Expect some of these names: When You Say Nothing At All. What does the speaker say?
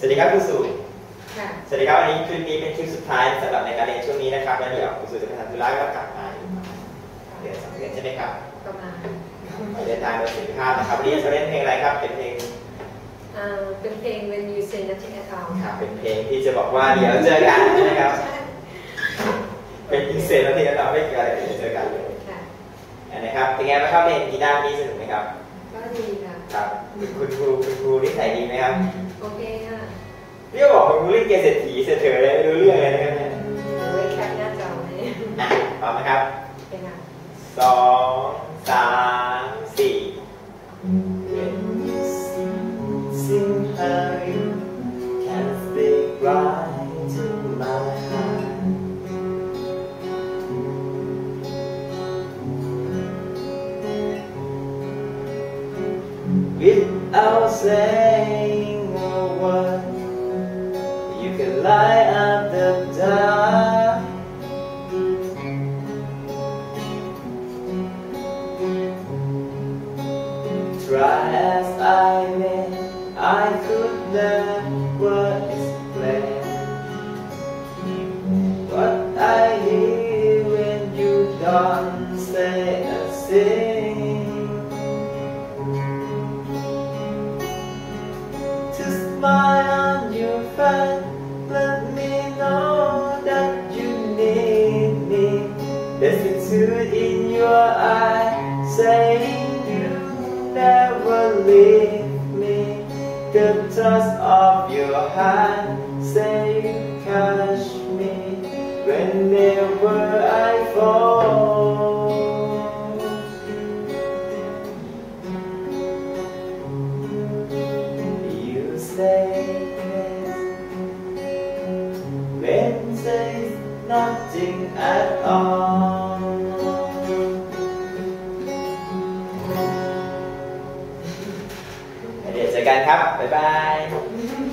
สวัสดีครับคุณสุสวัสดีครับวันนี้คลิปนี้เป็นคลิปสุดท้ายสำหรับในการเรียนช่วงนี้นะครับแล้วเดี๋ยวคุณสุจะไปทำธุระแล้วกลับมาเดือนสองเดือนใช่ไหมครับประมาณเดินทางโดยสินค้านะครับวันนี้จะเล่นเพลงอะไรครับเป็นเพลงWhen You Say Nothing At All ครับเป็นเพลงที่จะบอกว่าเดี๋ยวเจอกันนะครับเป็นพิเศษแล้วที่เราไม่เกี่ยวอะไรเจอกันเลยนะครับเป็นไงบ้างครับเล่นกีตาร์นี่สนุกไหมครับก็ดีค่ะครับคุณครูนิสัยดีไหมครับโอเคค่ะเรียกบอกคุณครูเล่นเกมเศรษฐีเศรษฐีเลยรู้เรื่องเลยนะครับเนี่ยเลยแคปหน้าจอเลยพร้อมไหมครับเป็นค่ะ2 3 4Without saying a word, you can light up the dark. Try as I may, I could never explain what I hear when you don't say a thing.Smile on your face, let me know that you need me. Lassitude in your eyes, saying you never leave me. The touch of your hand, say you catch me whenever I fall.When you say nothing at all, I'll see you again. Bye bye.